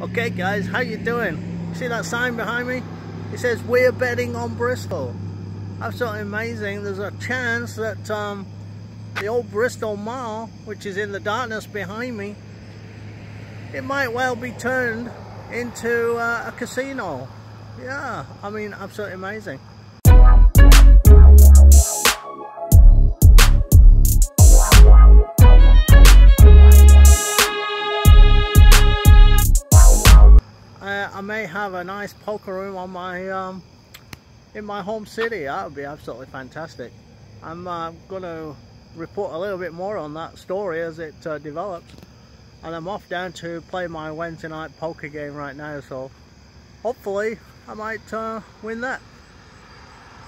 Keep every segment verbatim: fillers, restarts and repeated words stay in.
Okay guys, how you doing? See that sign behind me? It says we're betting on Bristol. Absolutely amazing. There's a chance that um, the old Bristol Mile, which is in the darkness behind me, it might well be turned into uh, a casino. Yeah, I mean, absolutely amazing. I may have a nice poker room on my um, in my home city. That would be absolutely fantastic. I'm uh, going to report a little bit more on that story as it uh, develops, and I'm off down to play my Wednesday night poker game right now, so hopefully I might uh, win that.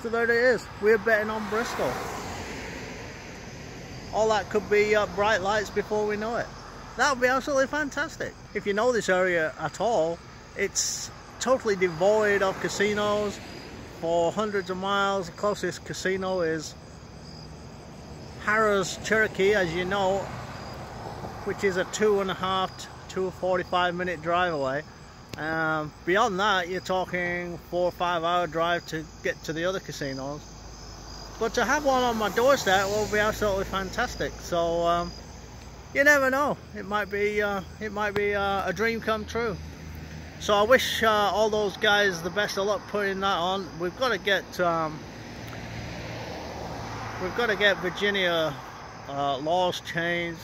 So there it is, we're betting on Bristol. All that could be uh, bright lights before we know it. That would be absolutely fantastic. If you know this area at all, it's totally devoid of casinos for hundreds of miles. The closest casino is Harrah's Cherokee, as you know, which is a two and a half to forty-five minute drive away. Um, beyond that, you're talking four or five hour drive to get to the other casinos. But to have one on my doorstep will be absolutely fantastic. So um, you never know, it might be uh, it might be uh, a dream come true. So I wish uh, all those guys the best of luck putting that on. We've got to get um, we've got to get Virginia uh, laws changed.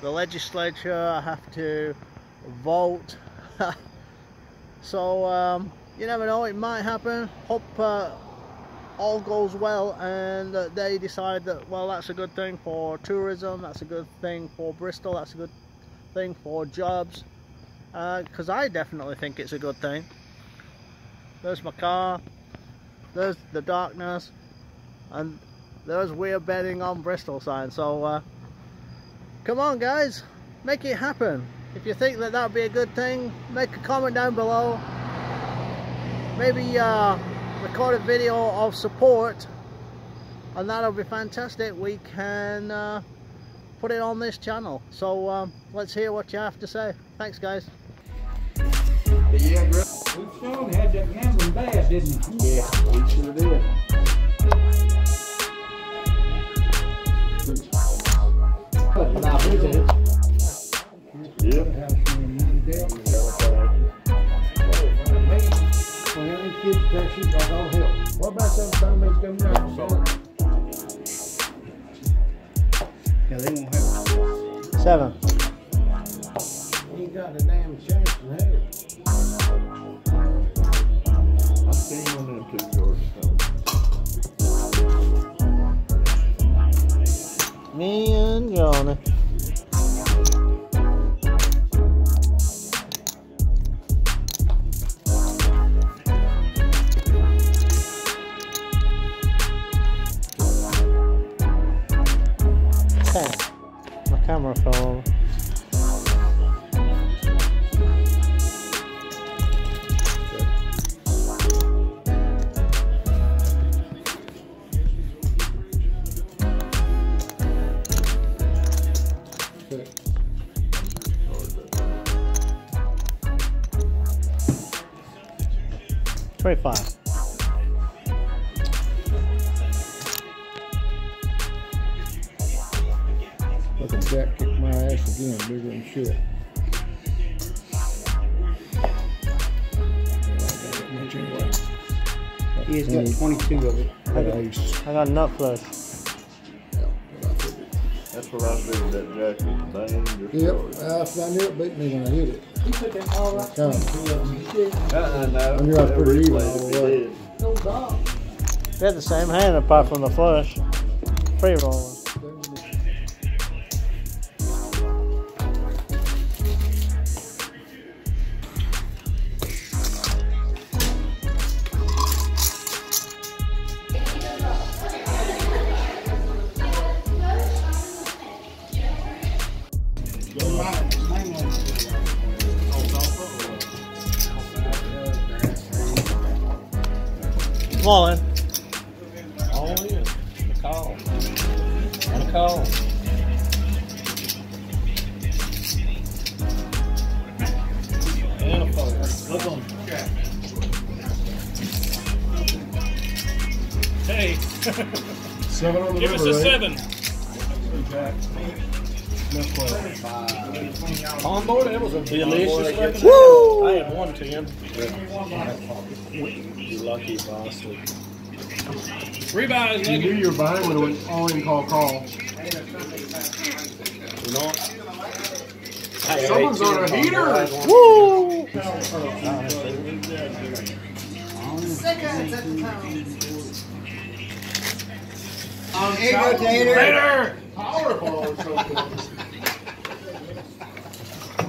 The legislature have to vote. So um, you never know, it might happen. Hope uh, all goes well and uh, they decide that, well, that's a good thing for tourism. That's a good thing for Bristol. That's a good thing for jobs. Because uh, I definitely think it's a good thing. There's my car, there's the darkness, and there's we're betting on Bristol sign. So uh, come on guys, make it happen. If you think that that would be a good thing, make a comment down below. Maybe uh, record a video of support, and that'll be fantastic. We can uh, put it on this channel. So um, let's hear what you have to say. Thanks guys. Yeah, bro. We sure had that gambling bad, didn't we? Yeah, we sure did. Now, who's it? Yep. When every kid's taxi got all help. What about them families coming down? Yeah, they won't have seven. You got a damn chance in hell. I'm staying on them two, George. So. Me and Johnny. Ten. My camera fell over. twenty-five. Look at Jack kick my ass again, bigger than shit. He's got twenty-two of it. I got, I got nut flush. That's what I figured that Jack was. Yep, I knew it beat me when I hit it. You put that all right. Come. Uh-uh, no. When you're out pretty even all the way. No dog. They had the same hand apart from the flush. Free roll. All in. All in. A call. And a call. And a Look on the track. Hey. Seven on the Give river, us a right? seven. On board, that was a delicious. Woo! I had one ten. You lucky bastard. Rebuy. You knew you were buying when it was all in call call. You know, hey, someone's hey, on a heater! Woo! Seconds at the time. On ego dater! Powerball or something.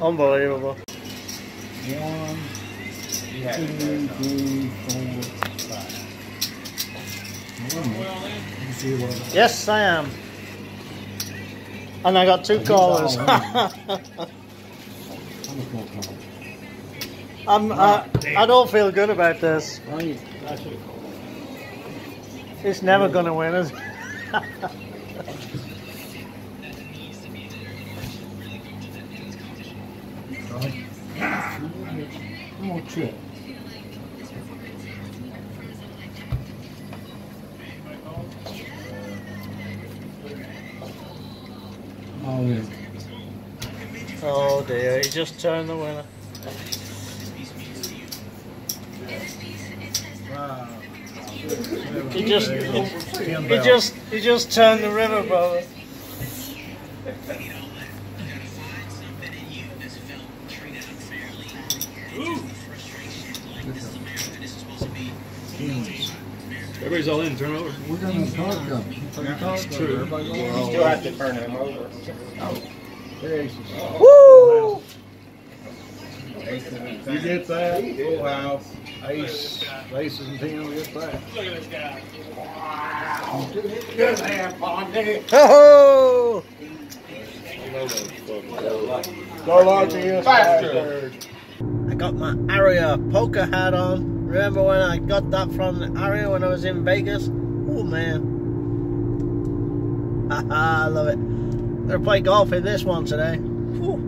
Unbelievable. One, two, three, four, five. Yes, I am. And I got two callers. I'm, uh, I don't feel good about this. It's never going to win, is it? Oh dear, he just turned the winner. Wow. He just, he, he just, he just turned the river, brother. Everybody's all in, turn over. We're going to talk up. That's true. You still have to turn them over. Oh. Woo! You get that? Full house. Ace. Aces and ten get that. Look at this guy. Wow. Good hand, Pondy. Ho ho! Go like faster. I got my Aria poker hat on. Remember when I got that from Aria when I was in Vegas? Oh man. Haha, I love it. I'm going to play golf in this one today. Whew.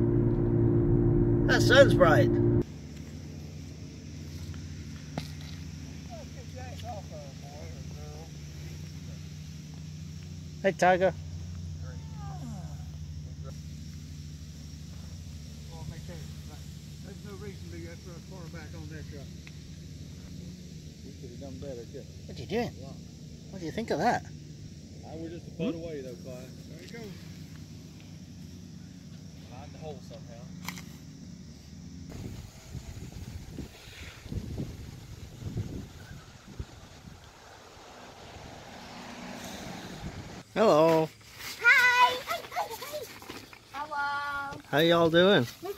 That sun's bright. Hey, Tiger. There's no reason to get far back on that shot. We could have done better, too. What you doing? What do you think of that? I was just a foot away, though, Clyde. There you go. The hole somehow. Hello. Hi. Hello. How y'all doing? Good.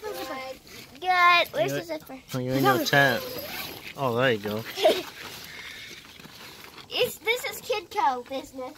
Good. Where's the zipper? Oh, you're in your tent. Oh, there you go. It's, this is Kidco business.